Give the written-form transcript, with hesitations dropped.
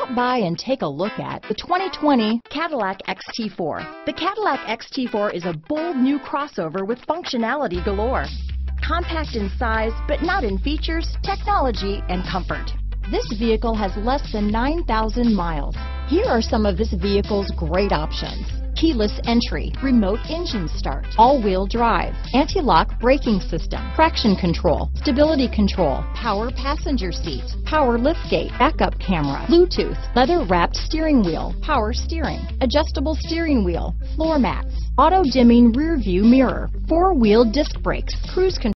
Stop by and take a look at the 2020 Cadillac XT4. The Cadillac XT4 is a bold new crossover with functionality galore. Compact in size, but not in features, technology, and comfort. This vehicle has less than 9,000 miles. Here are some of this vehicle's great options: keyless entry, remote engine start, all-wheel drive, anti-lock braking system, traction control, stability control, power passenger seat, power liftgate, backup camera, Bluetooth, leather-wrapped steering wheel, power steering, adjustable steering wheel, floor mats, auto-dimming rear-view mirror, four-wheel disc brakes, cruise control.